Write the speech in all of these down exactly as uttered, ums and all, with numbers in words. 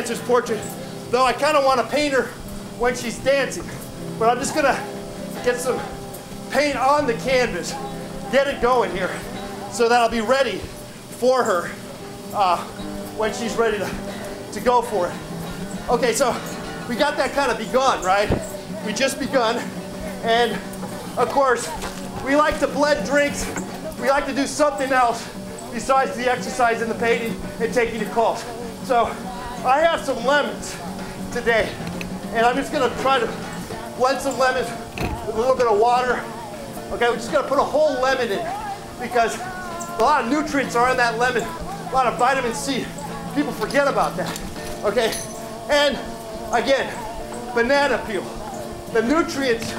Dancer's portrait, though I kind of want to paint her when she's dancing. But I'm just gonna get some paint on the canvas, get it going here, so that I'll be ready for her uh, when she's ready to, to go for it. Okay, so we got that kind of begun, right? We just begun, and of course, we like to blend drinks. We like to do something else besides the exercise and the painting and taking the calls. So I have some lemons today, and I'm just gonna try to blend some lemons with a little bit of water. Okay, we're just gonna put a whole lemon in because a lot of nutrients are in that lemon, a lot of vitamin C. People forget about that, okay? And again, banana peel. The nutrients,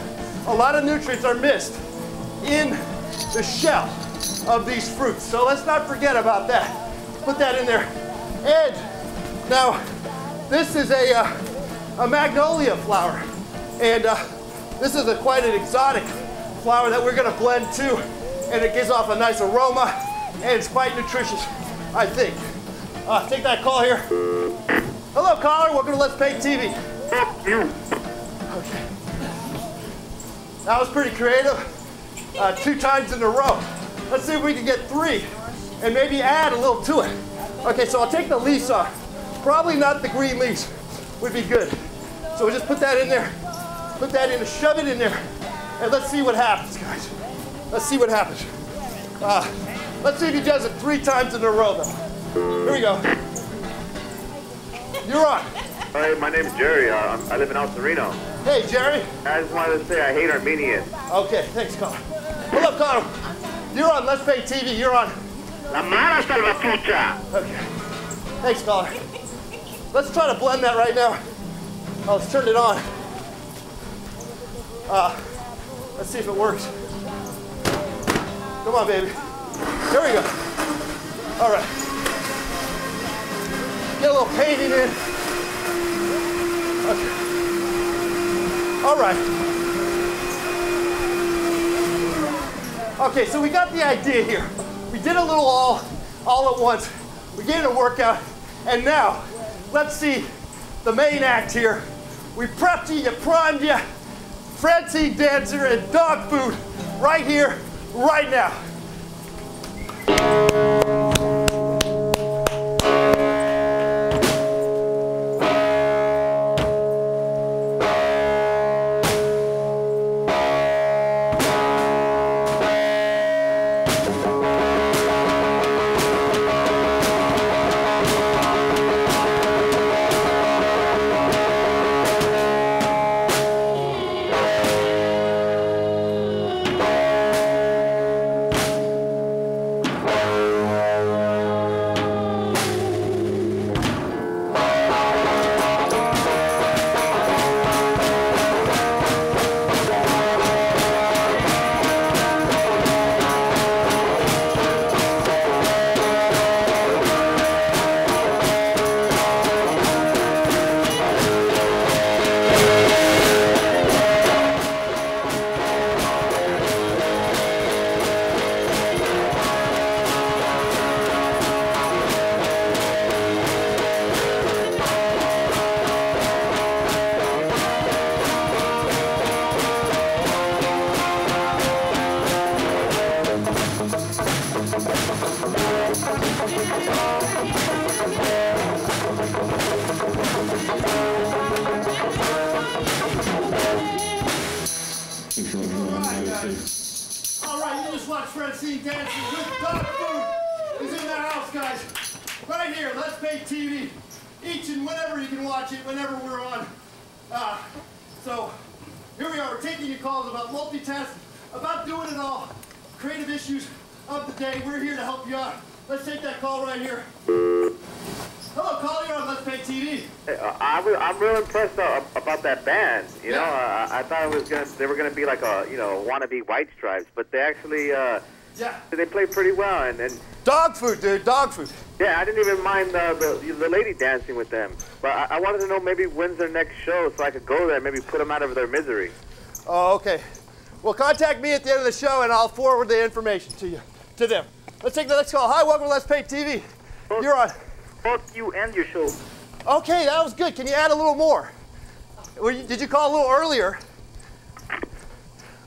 a lot of nutrients are missed in the shell of these fruits. So let's not forget about that. Put that in there. And now, this is a, uh, a magnolia flower. And uh, this is a, quite an exotic flower that we're gonna blend too. And it gives off a nice aroma. And it's quite nutritious, I think. Uh, take that call here. Hello, caller. Welcome to Let's Paint T V. Okay. That was pretty creative. Uh, two times in a row. Let's see if we can get three and maybe add a little to it. Okay, so I'll take the leaves off. Probably not the green leaves would be good. So we'll just put that in there. Put that in, shove it in there. And let's see what happens, guys. Let's see what happens. Uh, let's see if he does it three times in a row, though. Here we go. You're on. Hi, my name's Jerry. Uh, I live in El Sereno. Hey, Jerry. I just wanted to say I hate Armenians. Okay, thanks, Connor. Hello, Connor. You're on Let's Paint T V. You're on. La mala salvatrucha. Okay. Thanks, Connor. Let's try to blend that right now. Oh, let's turn it on. Uh, let's see if it works. Come on, baby. There we go. All right. Get a little painting in. Okay. All right. Okay, so we got the idea here. We did a little all, all at once. We gave it a workout. And now, let's see the main act here. We prepped you, you primed you. Francine Dancer and Dog Food right here, right now. Francine Dancer with Dog Food is in the house, guys. Right here, Let's Paint T V. Each and whenever you can watch it, whenever we're on. Uh, so here we are. We're taking your calls about multitasking, about doing it all, creative issues of the day. We're here to help you out. Let's take that call right here. Hello, caller. You're on Let's Paint T V. Hey, uh, I'm, re I'm real impressed uh, about that band. You yeah. know, uh, I thought it was gonna, they were going to be like a, you know, wannabe White Stripes, but they actually, uh, yeah, they played pretty well. And, and Dog Food, dude, Dog Food. Yeah, I didn't even mind uh, the the lady dancing with them, but I, I wanted to know maybe when's their next show so I could go there and maybe put them out of their misery. Oh, okay. Well, contact me at the end of the show and I'll forward the information to you, to them. Let's take the next call. Hi, welcome to Let's Paint T V. You're on. Fuck you and your show. Okay, that was good. Can you add a little more? Did you call a little earlier?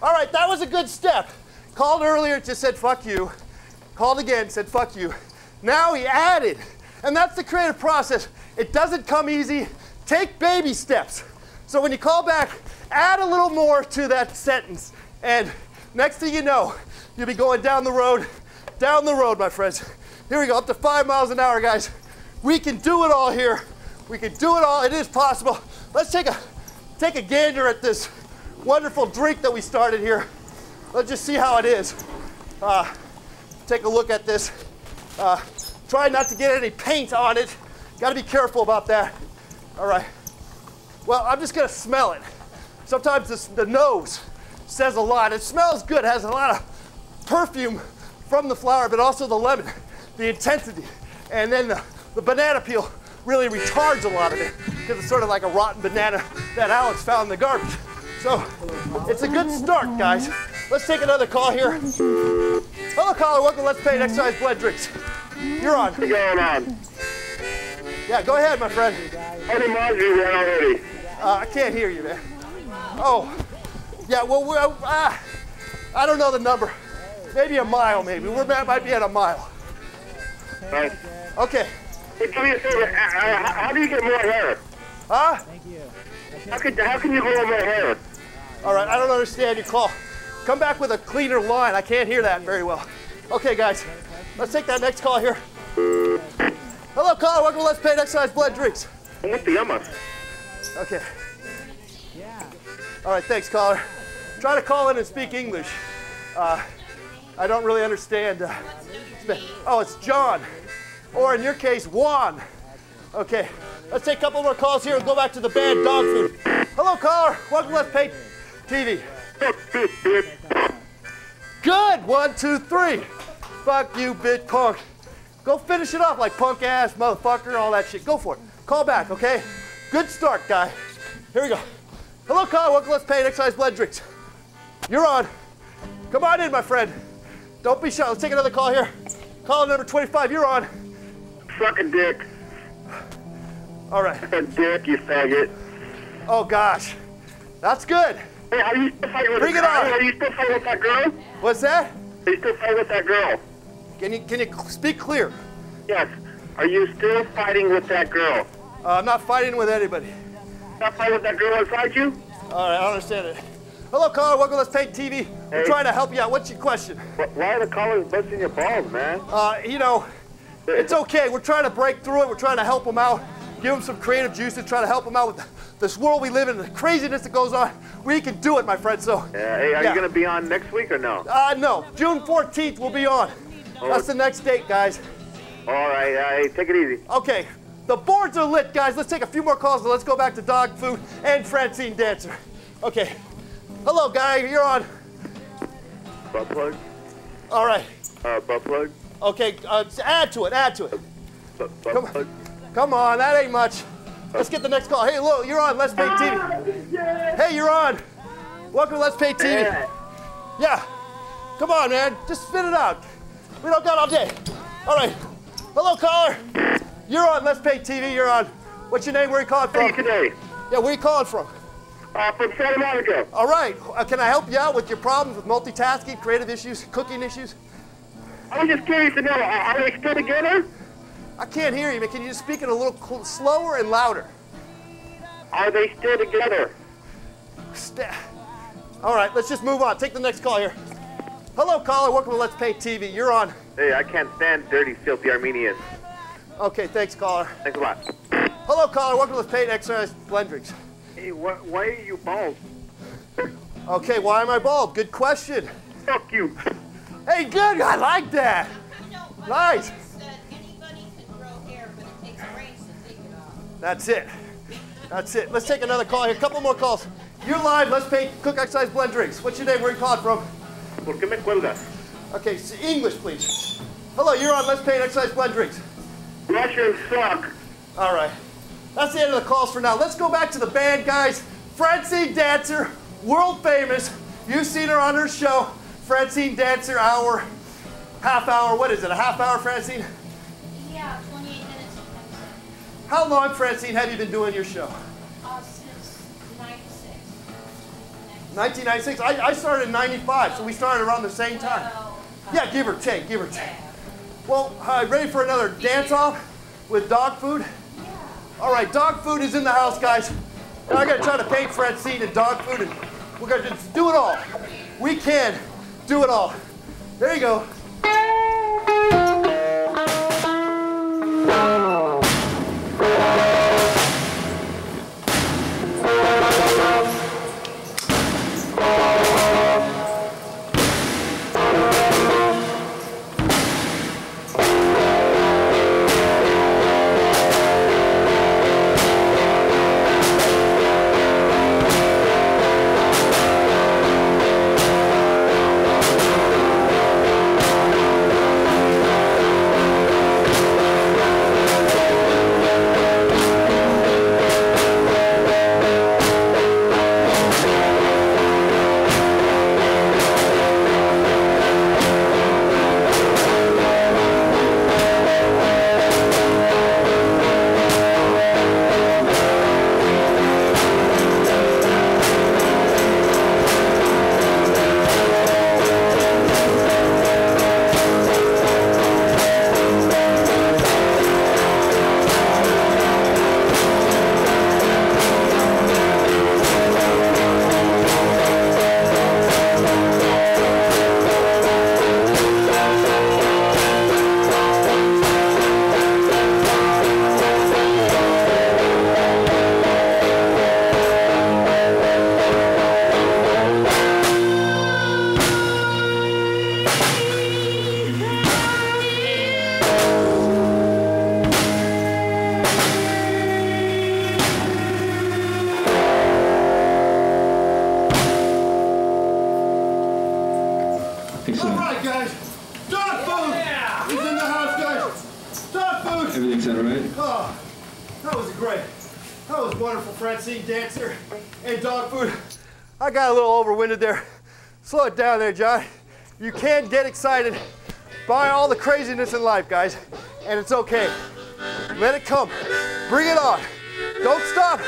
All right, that was a good step. Called earlier, just said, fuck you. Called again, said, fuck you. Now he added. And that's the creative process. It doesn't come easy. Take baby steps. So when you call back, add a little more to that sentence. And next thing you know, you'll be going down the road, down the road, my friends. Here we go, up to five miles an hour, guys. We can do it all here. We can do it all. It is possible. Let's take a, take a gander at this wonderful drink that we started here. Let's just see how it is. Uh, take a look at this. Uh, try not to get any paint on it. Got to be careful about that. All right. Well, I'm just going to smell it. Sometimes this, the nose says a lot. It smells good. It has a lot of perfume from the flower, but also the lemon, the intensity. And then the, the banana peel really retards a lot of it because it's sort of like a rotten banana that Alex found in the garbage. So it's a good start, guys. Let's take another call here. Hello, caller. Welcome to Let's Paint Exercise Blend Drinks. You're on. What's going on? Yeah, go ahead, my friend. How many miles you ran already? Uh, I can't hear you, man. Oh, yeah, well, we're, uh, I don't know the number. Maybe a mile, maybe. We might be at a mile. Right. Okay. Hey, tell me a favor. Uh, how do you get more hair? Huh? Thank you. How can, how can you grow more hair? All right, I don't understand your call. Come back with a cleaner line. I can't hear that very well. Okay, guys, let's take that next call here. Hello, caller. Welcome to Let's Paint Exercise Blend Drinks. What the yama? Okay. Yeah. All right, thanks, caller. Try to call in and speak English. Uh, I don't really understand. Uh, oh, it's John, or in your case, Juan. Okay, let's take a couple more calls here and go back to the band Dog Food. Hello, caller. Welcome to Let's Paint T V. Good. One, two, three. Fuck you, bit punk. Go finish it off like punk ass, motherfucker, all that shit. Go for it. Call back, okay? Good start, guy. Here we go. Hello, caller. Welcome to Let's Paint Exercise Blend Drinks. You're on. Come on in, my friend. Don't be shy. Let's take another call here. Caller number twenty-five. You're on. Fucking dick. All right. Fucking dick, you faggot. Oh gosh, that's good. Hey, are you still fighting with Bring it on. Are you still fighting with that girl? What's that? Are you still fighting with that girl? Can you, can you speak clear? Yes. Are you still fighting with that girl? Uh, I'm not fighting with anybody. Not fighting with that girl inside you? All right, I understand it. Hello, caller. Welcome to Let's Paint T V. Hey. We're trying to help you out. What's your question? Why are the callers busting your balls, man? Uh, you know, it's okay. We're trying to break through it. We're trying to help them out, give them some creative juice, and try to help them out with this world we live in, the craziness that goes on. We can do it, my friend. So. Yeah. Hey, are yeah. you going to be on next week or no? Uh, no. June fourteenth we'll be on. That's the next date, guys. All right, all right, take it easy. Okay, the boards are lit, guys. Let's take a few more calls and let's go back to Dog Food and Francine Dancer. Okay, hello, guy, you're on. Butt plug. All right. Uh, butt plug. Okay, uh, add to it, add to it. Uh, butt come, plug. Come on, that ain't much. Let's get the next call. Hey, hello, you're on Let's Paint T V. Yeah. Hey, you're on. Welcome to Let's Paint T V. Yeah. yeah, come on, man, just spit it out. We don't got all day. All right. Hello, caller. You're on Let's Paint T V. You're on. What's your name? Where are you calling from? Hey, today. Yeah, where are you calling from? Uh, from Santa Monica. All right. Uh, can I help you out with your problems with multitasking, creative issues, cooking issues? I was just curious to know, are they still together? I can't hear you, man. Can you just speak it a little slower and louder? Are they still together? St all right. Let's just move on. Take the next call here. Hello, caller. Welcome to Let's Paint T V. You're on. Hey, I can't stand dirty, filthy Armenians. Okay, thanks, caller. Thanks a lot. Hello, caller. Welcome to Let's Paint Exercise Blend Drinks. Hey, wh why are you bald? Okay, why am I bald? Good question. Fuck you. Hey, good. I like that. Nice. Anybody can grow hair, but it takes brains to take it off. That's it. That's it. Let's take another call here. A couple more calls. You're live. Let's Paint Cook Exercise Blend Drinks. What's your name? Where are you calling from? ¿Por qué me cuelgas? Okay, so English, please. Hello, you're on Let's Paint Exercise Blend Drinks. Russian suck. All right. That's the end of the calls for now. Let's go back to the band, guys. Francine Dancer, world famous. You've seen her on her show. Francine Dancer, hour, half hour. What is it, a half hour, Francine? Yeah, twenty-eight minutes. How long, Francine, have you been doing your show? Uh, since ninety-six. nineteen ninety-six? I, I started in ninety-five, so we started around the same time. Well, uh, yeah, give or take, give or take. Yeah. Well, uh, ready for another dance-off with Dog Food? Yeah. All right, Dog Food is in the house, guys. Now I gotta try to paint Francine and Dog Food, and we're gonna just do it all. We can do it all. There you go. Francine Dancer and Dog Food. I got a little overwinded there. Slow it down there, John. You can get excited by all the craziness in life, guys, and it's okay. Let it come. Bring it on. Don't stop.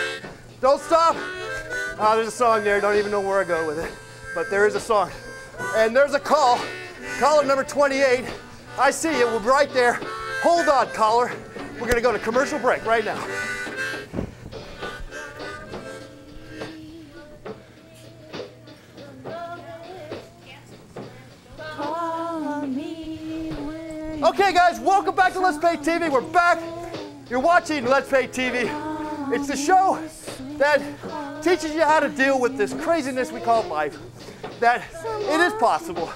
Don't stop. Ah, there's a song there. Don't even know where I go with it, but there is a song. And there's a call. Caller number twenty-eight. I see you. We're right there. Hold on, caller. We're gonna go to commercial break right now. Okay, guys, welcome back to Let's Paint T V. We're back. You're watching Let's Paint T V. It's the show that teaches you how to deal with this craziness we call life, that it is possible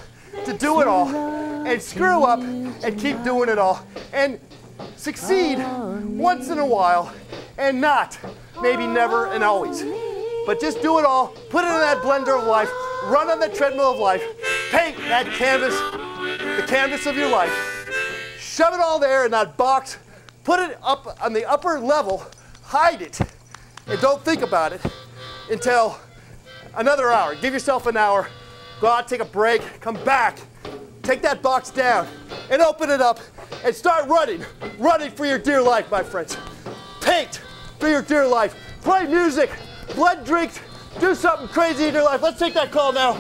to do it all and screw up and keep doing it all and succeed once in a while and not, maybe never and always. But just do it all, put it in that blender of life, run on that treadmill of life, paint that canvas, the canvas of your life. Shove it all there in that box, put it up on the upper level, hide it, and don't think about it until another hour. Give yourself an hour, go out, take a break, come back, take that box down, and open it up, and start running, running for your dear life, my friends. Paint for your dear life. Play music, blood drinks, do something crazy in your life. Let's take that call now.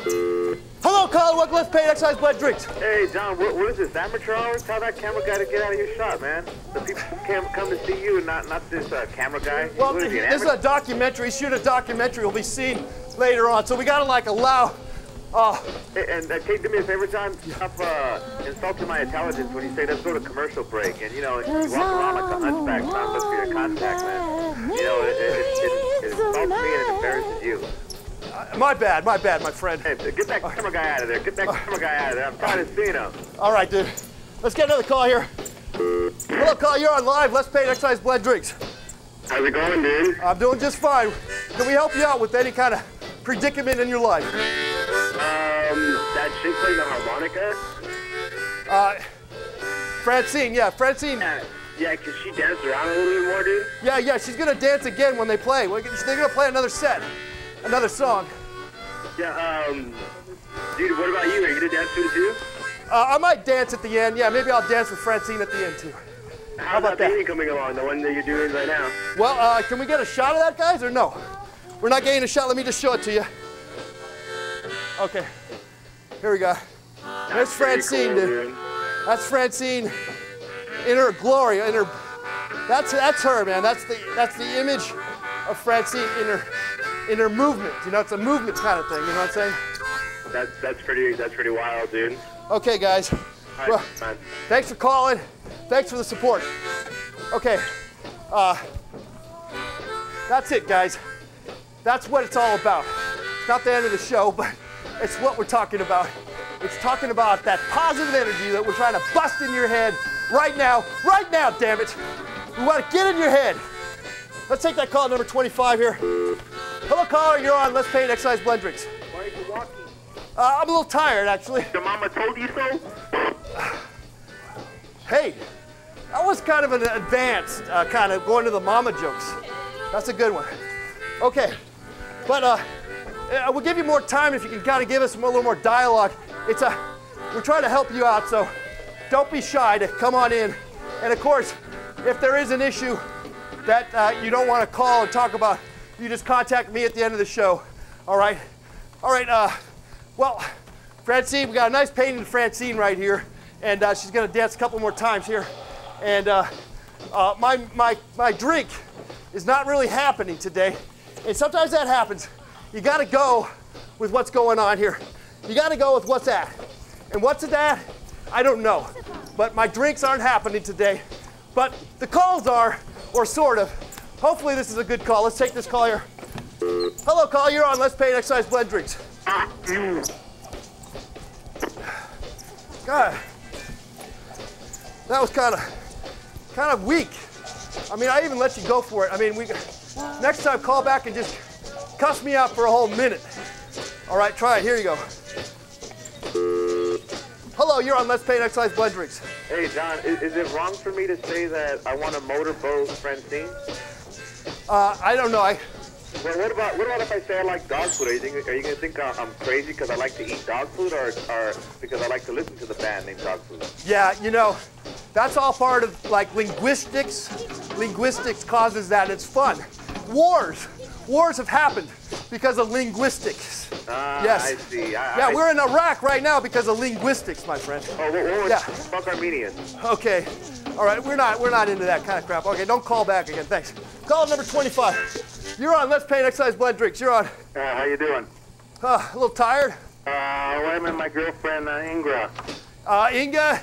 Hello, Colin. Welcome. Let's Paint Exercise Blood Drinks. Hey, John. What, what is this? Amateur hour? Tell that camera guy to get out of your shot, man. The people can come to see you, and not not this uh, camera guy. Well, is he, this is a documentary. Shoot a documentary. Will be seen later on. So we gotta like allow. Uh, hey, and uh, can you do me a favor, John? Stop uh, insulting my intelligence when you say let's go to commercial break. And you know, you walk around like a hunchback, Tom. Let's be your contact, man. You know, it, it, it, it insults me and it embarrasses you. My bad, my bad, my friend. Hey, get that camera guy out of there. Get that camera guy out of there. I'm tired of seeing him. All right, dude. Let's get another call here. Hello, call. You're on live. Let's Paint Exercise Blood Drinks. How's it going, dude? I'm doing just fine. Can we help you out with any kind of predicament in your life? Um, that chick playing the harmonica? Uh, Francine, yeah, Francine. Uh, yeah, can she dance around a little bit more, dude? Yeah, yeah, she's going to dance again when they play. They're going to play another set. Another song. Yeah, um, dude, what about you? Are you gonna dance to it too? Uh, I might dance at the end. Yeah, maybe I'll dance with Francine at the end too. How about that? Baby coming along, the one that you're doing right now. Well, uh, can we get a shot of that, guys, or no? We're not getting a shot. Let me just show it to you. Okay. Here we go. That's, That's Francine, cool, dude. dude. That's Francine in her glory, in her. That's that's her, man. That's the that's the image of Francine in her in her movement. You know, it's a movement kind of thing. You know what I'm saying? That's that's pretty that's pretty wild, dude. Okay, guys. Right, well, man. Thanks for calling. Thanks for the support. Okay. Uh, that's it, guys. That's what it's all about. It's not the end of the show, but it's what we're talking about. It's talking about that positive energy that we're trying to bust in your head right now. Right now, damn it. We want to get in your head. Let's take that call at number twenty-five here. Hello, caller. You're on Let's Paint Exercise Blend Drinks. Why are you walking? Uh, I'm a little tired, actually. Your mama told you so? Hey, that was kind of an advanced uh, kind of going to the mama jokes. That's a good one. Okay, but uh, I will give you more time if you can kind of give us more, a little more dialogue. It's a, we're trying to help you out, so don't be shy to come on in. And of course, if there is an issue that uh, you don't want to call and talk about, you just contact me at the end of the show. All right, all right. Uh, well, Francine, we got a nice painting of Francine right here, and uh, she's gonna dance a couple more times here. And uh, uh, my my my drink is not really happening today. And sometimes that happens. You gotta go with what's going on here. You gotta go with what's at. And what's at that? I don't know. But my drinks aren't happening today. But the calls are, or sort of. Hopefully this is a good call. Let's take this call here. Hello, call, you're on Let's Paint Exercise Blend Drinks. God, that was kind of, kind of weak. I mean, I even let you go for it. I mean, we. Next time, call back and just cuss me out for a whole minute. All right, try it. Here you go. Hello, you're on Let's Paint Exercise Blend Drinks. Hey, John, is, is it wrong for me to say that I want to motorboat Francine? Uh, I don't know. I. Well, what about what about if I say I like dog food? Are you, think, are you gonna think I'm crazy because I like to eat dog food, or, or because I like to listen to the band named Dog Food? Yeah, you know, that's all part of like linguistics. Linguistics causes that. It's fun. Wars, wars have happened because of linguistics. Ah, yes. I see. I, yeah, I, we're in Iraq right now because of linguistics, my friend. Oh, what, what yeah. Fuck Armenians. Okay. All right, we're not we're not into that kind of crap. Okay, don't call back again. Thanks. Call number twenty-five. You're on Let's Paint Exercise Blend Drinks. You're on. Uh, how you doing? Uh, a little tired. Uh, I'm with my girlfriend, uh, Inga. Uh, Inga,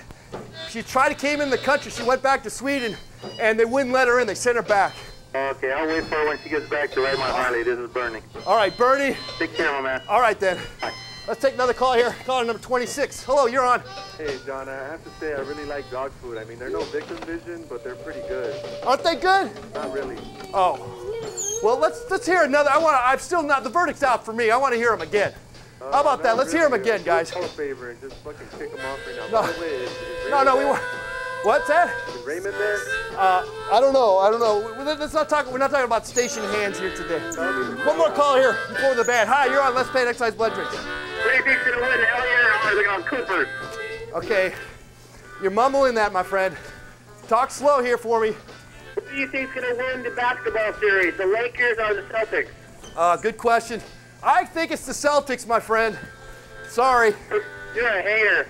she tried to came in the country. She went back to Sweden, and they wouldn't let her in. They sent her back. Okay, I'll wait for her when she gets back to ride my Harley. This is Bernie. All right, Bernie. Take care, my man. All right, then. Bye. Let's take another call here. Caller number twenty-six. Hello, you're on. Hey, John, I have to say I really like dog food. I mean, they're no victim vision, but they're pretty good. Aren't they good? Not really. Oh. Well, let's let's hear another. I want. I'm still not. The verdict's out for me. I want to hear them again. Uh, How about that? Let's really hear them again, guys. Do a favor and just fucking kick them off right now. No, By the way, is, is no, no. There? We want. What's that? Is Raymond there? Uh, I don't know. I don't know. Let's not talk. We're not talking about station hands here today. One more call here before the band. Hi, you're on Let's Paint Exercise Blend Drinks. What do you think's gonna win? Hell yeah! I'm looking on Cooper. Okay, you're mumbling that, my friend. Talk slow here for me. Who do you think's gonna win the basketball series, the Lakers or the Celtics? Uh, good question. I think it's the Celtics, my friend. Sorry. You're a hater.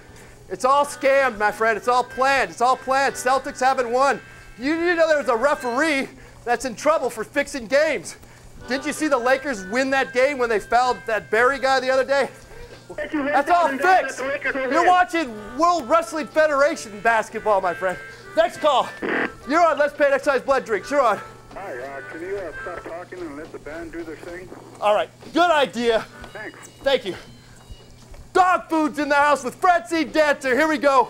It's all scammed, my friend. It's all planned. It's all planned. Celtics haven't won. You didn't know there was a referee that's in trouble for fixing games. Didn't you see the Lakers win that game when they fouled that Barry guy the other day? That's all fixed. You're watching World Wrestling Federation basketball, my friend. Next call. You're on Let's Paint Exercise Blend Drinks. You're on. Hi, uh, can you uh, stop talking and let the band do their thing? All right. Good idea. Thanks. Thank you. Dog Food's in the house with Francine Dancer. Here we go.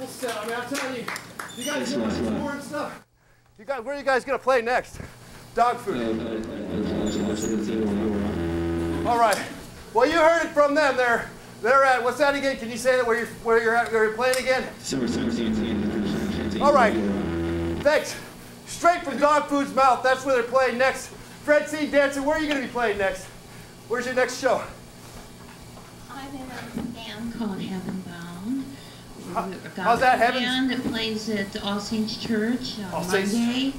beautiful set. I mean, I'm telling you, you guys do some important stuff. You guys, where are you guys going to play next? Dog Food. All right. Well, you heard it from them. They're, they're at, what's that again? Can you say that where you're, where you're at, where you're playing again? All right. Thanks. Straight from Dog Food's mouth, that's where they're playing next. Francine Dancer, where are you going to be playing next? Where's your next show? I'm in a band called Heaven Bound. How, We've got how's that, Heaven? Band that plays at the All Saints Church on All Saints. Monday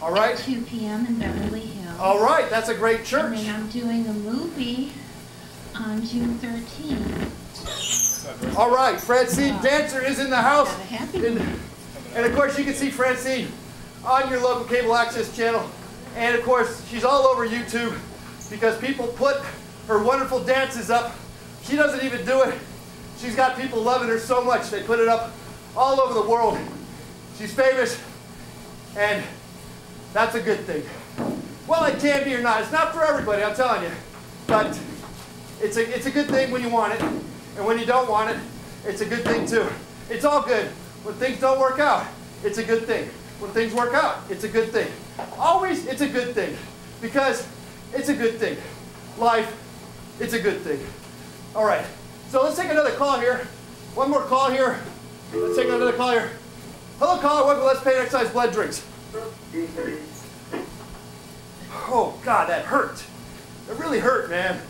All right. at two P M in Beverly Hills. All right, that's a great church. And I'm doing a movie on June thirteenth. All right, Francine uh, Dancer is in the house. In, and of course, you can see Francine on your local cable access channel. And of course, she's all over YouTube because people put her wonderful dances up. She doesn't even do it. She's got people loving her so much. They put it up all over the world. She's famous, and that's a good thing. Well, it can be or not. It's not for everybody, I'm telling you. But it's a, it's a good thing when you want it, and when you don't want it, it's a good thing too. It's all good. When things don't work out, it's a good thing. When things work out, it's a good thing. Always, it's a good thing, because it's a good thing. Life, it's a good thing. All right, so let's take another call here. One more call here. Let's take another call here. Hello, caller. Welcome to Let's Paint Exercise Blood Drinks. Oh, God, that hurt. It really hurt, man.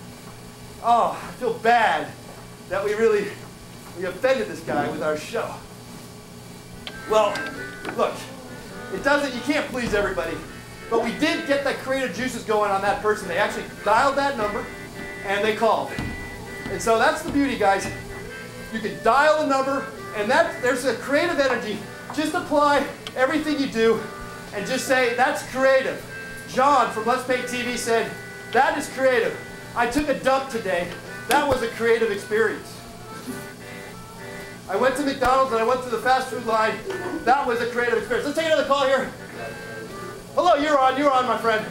Oh, I feel bad that we really we offended this guy with our show. Well, look. It doesn't, you can't please everybody. But we did get the creative juices going on that person. They actually dialed that number and they called. And so that's the beauty, guys. You can dial the number and that there's a creative energy. Just apply everything you do and just say, that's creative. John from Let's Paint T V said, that is creative. I took a dump today. That was a creative experience. I went to McDonald's and I went to the fast food line. That was a creative experience. Let's take another call here. Hello, you're on. You're on, my friend.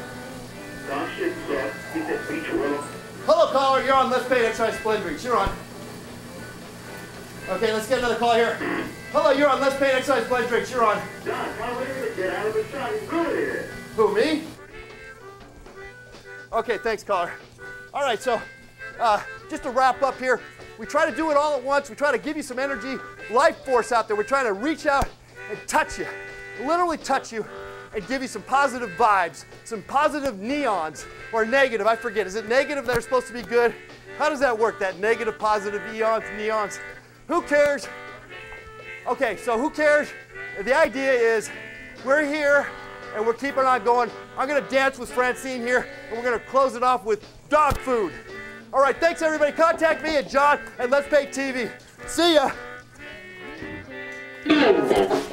Hello, caller. You're on. Let's Paint Exercise Blood Drinks. You're on. Okay, let's get another call here. Hello, you're on. Let's Paint Exercise Blood Drinks. You're on. Who, me? Okay, thanks, caller. All right, so uh, just to wrap up here, we try to do it all at once. We try to give you some energy, life force out there. We're trying to reach out and touch you, literally touch you, and give you some positive vibes, some positive neons, or negative, I forget. Is it negative that are supposed to be good? How does that work, that negative, positive, eons, neons? Who cares? Okay, so who cares? The idea is we're here, and we're keeping on going. I'm going to dance with Francine here, and we're going to close it off with Dog Food. All right, thanks everybody. Contact me and John at Let's Paint T V. See ya.